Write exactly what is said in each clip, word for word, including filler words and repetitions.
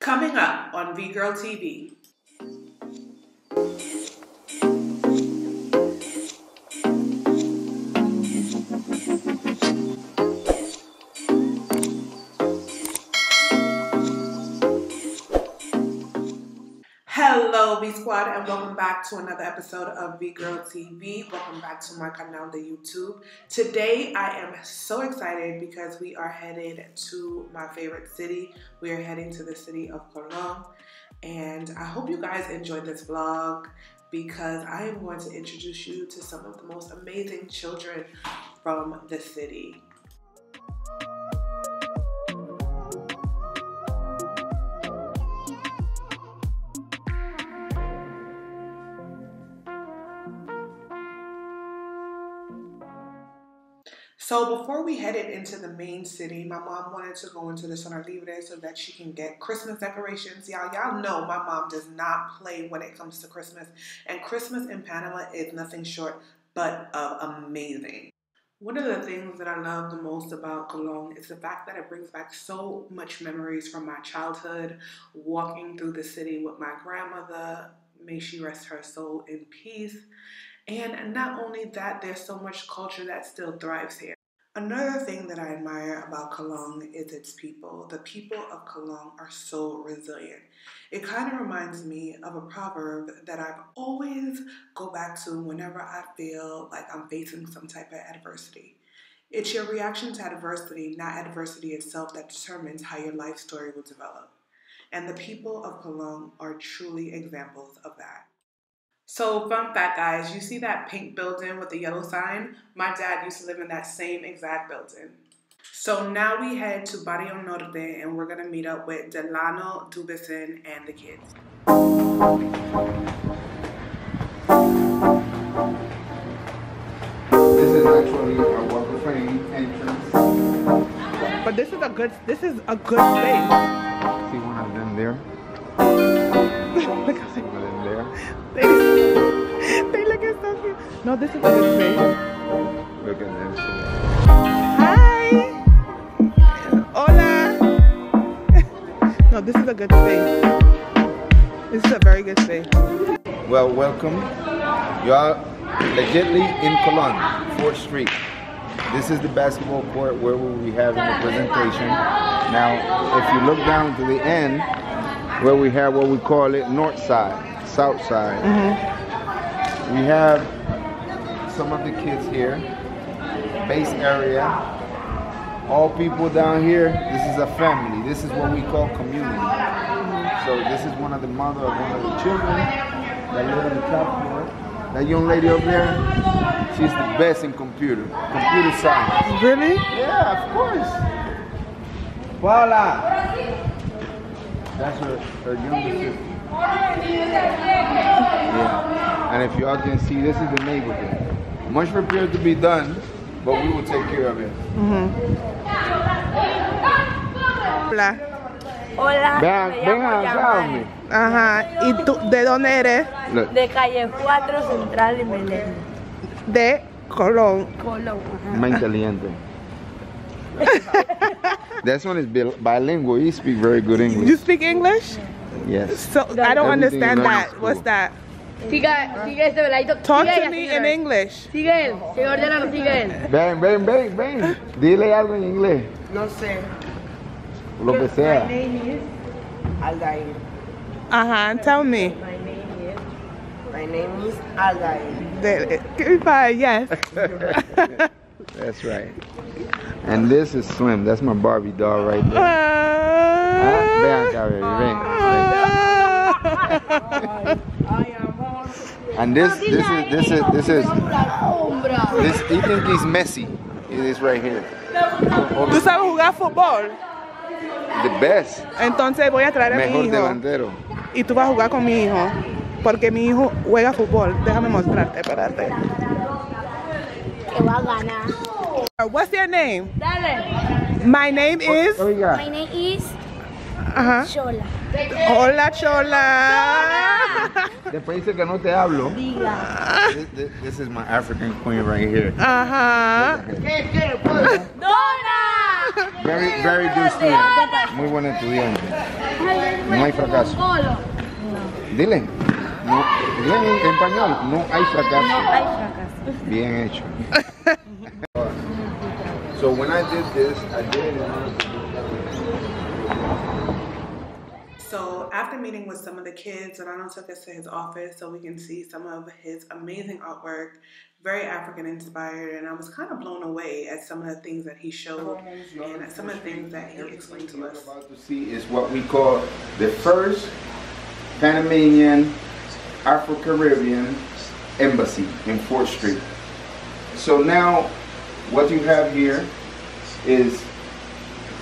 Coming up on V-Girl T V. Hello V-Squad and welcome back to another episode of V-Girl T V. Welcome back to my canal, the YouTube. Today I am so excited because we are headed to my favorite city. We are heading to the city of Colon, and I hope you guys enjoyed this vlog because I am going to introduce you to some of the most amazing children from the city. So before we headed into the main city, my mom wanted to go into the Sonar Libre so that she can get Christmas decorations. Y'all, y'all know my mom does not play when it comes to Christmas. And Christmas in Panama is nothing short but of amazing. One of the things that I love the most about Colon is the fact that it brings back so much memories from my childhood, walking through the city with my grandmother, may she rest her soul in peace. And not only that, there's so much culture that still thrives here. Another thing that I admire about Colon is its people. The people of Colon are so resilient. It kind of reminds me of a proverb that I've always go back to whenever I feel like I'm facing some type of adversity. It's your reaction to adversity, not adversity itself, that determines how your life story will develop. And the people of Colon are truly examples of that. So fun fact, guys, you see that pink building with the yellow sign? My dad used to live in that same exact building. So now we head to Barrio Norte and we're gonna meet up with Delano Dubison and the kids. This is actually a walk of fame entrance. But this is a good this is a good space. See one of them there? Look how they They, they look at so cute. No, this is a good place. Look at them. Hi. Hola. No, this is a good space. This is a very good space. Well, welcome. You are legitimately in Colon, fourth Street. This is the basketball court where we'll be having the presentation. Now, if you look down to the end, where we have what we call it north side. South side. Mm-hmm. We have some of the kids here, base area, all people down here. This is a family. This is what we call community. So this is one of the mother of one of the children that live on the top floor. That young lady up there, she's the best in computer, computer science. Really? Yeah, of course. Paula. That's her, her younger sister. Yeah, and if y'all can see, this is the neighborhood. Much repair to be done, but we will take care of it. Mm-hmm. Hola. Hola. Ven, ven a hablarme. Ajá. ¿Y tú de dónde eres? Look. De calle cuatro Central y Belén. De Colon. Colon. Más inteligente. This one is bilingual. You speak very good English. You speak English? Yes. So I don't Everything understand that. Cool. What's that? Talk to me in English. Sigue él. Señor Delano, sigue él. Ven, ven, ven, ven. Dile algo en inglés. No sé. Lo que sea. My name is Aldair. Uh-huh. Tell me. My name is My name is Aldair. Goodbye. Yes. That's right. And this is Slim. That's my Barbie doll right there. Uh, ven acá, baby. Ven. And this, this is, this is, this is, this, he think he's Messi. It is right here. ¿Tú sabes jugar fútbol? The best. Entonces voy a traer a mi hijo. Mejor delantero. Y tú vas a jugar con mi hijo, porque mi hijo juega fútbol. Déjame mostrarte, espérate. Que va a ganar. What's your name? Dale. My name is. My name is. Uh-huh. Chola. Hola, Chola. Después dice que no te hablo. This, this is my African queen right here. Ajá. Uh-huh. Donna. Very, very good student. Muy buen estudiante. No hay fracaso. Dile. No, dile en español. No hay fracaso. No hay fracaso. Bien hecho. So when I did this, I did it. So after meeting with some of the kids, Delano took us to his office so we can see some of his amazing artwork. Very African inspired, and I was kind of blown away at some of the things that he showed and at some of the things that he explained to us. What we're about to see is what we call the first Panamanian Afro-Caribbean embassy in fourth street. So now what you have here is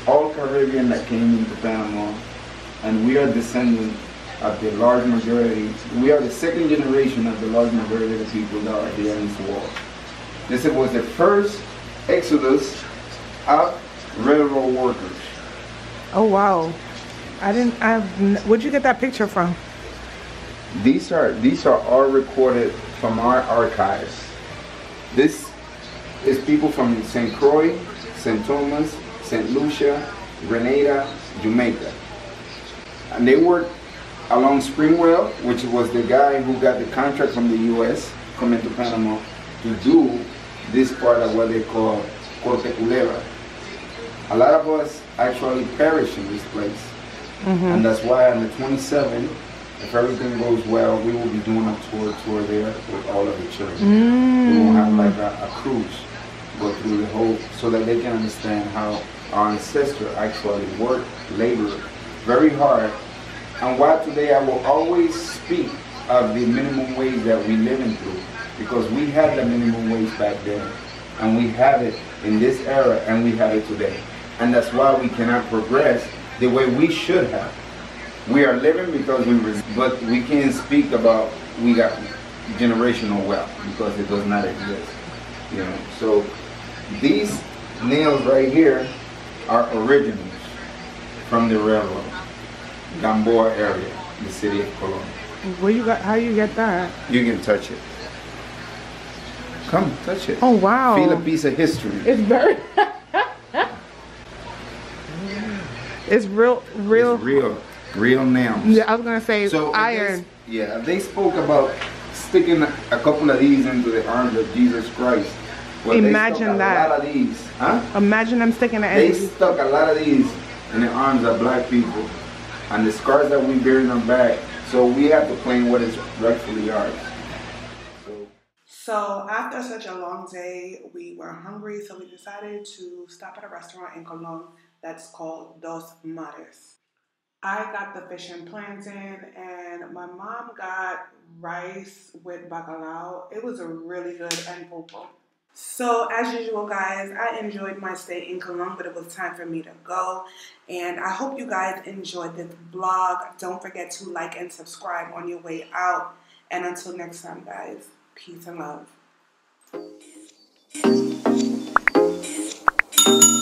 all Caribbean that came into Panama, and we are descendants of the large majority. We are the second generation of the large majority of the people that are here in the world. This was the first exodus of railroad workers. Oh wow! I didn't. I. Where'd you get that picture from? These are these are all recorded from our archives. This is people from Saint Croix, Saint Thomas, Saint Lucia, Grenada, Jamaica, and they worked along Springwell, which was the guy who got the contract from the U S coming to Panama to do this part of what they call Corte Culebra. A lot of us actually perish in this place. Mm-hmm. And that's why on the twenty-seventh, if everything goes well, we will be doing a tour tour there with all of the children. Mm. We will have like a, a cruise, go through the whole, so that they can understand how our ancestor actually worked, labored very hard. And why today I will always speak of the minimum wage that we living through, because we had the minimum wage back then, and we have it in this era, and we have it today. And that's why we cannot progress the way we should have. We are living because we resist, but we can't speak about we got generational wealth because it does not exist. You know, so these nails right here are originals from the railroad. Gamboa area, the city of Colon. Where you got? How you get that? You can touch it. Come, touch it. Oh wow! Feel a piece of history. It's very. It's real, real, it's real, real nails. Yeah, I was gonna say so iron. They, yeah, they spoke about sticking a couple of these into the arms of Jesus Christ. Well, imagine that. A lot of these, huh? Imagine them sticking the. They stuck a lot of these in the arms of black people. And the scars that we bear in our back, so we have to claim what is rightfully ours. So. so after such a long day, we were hungry, so we decided to stop at a restaurant in Colon that's called Dos Mares. I got the fish and plantain, and my mom got rice with bacalao. It was a really good and vocal. So as usual guys, I enjoyed my stay in Colon, but it was time for me to go, and I hope you guys enjoyed this vlog. Don't forget to like and subscribe on your way out, and until next time guys, peace and love.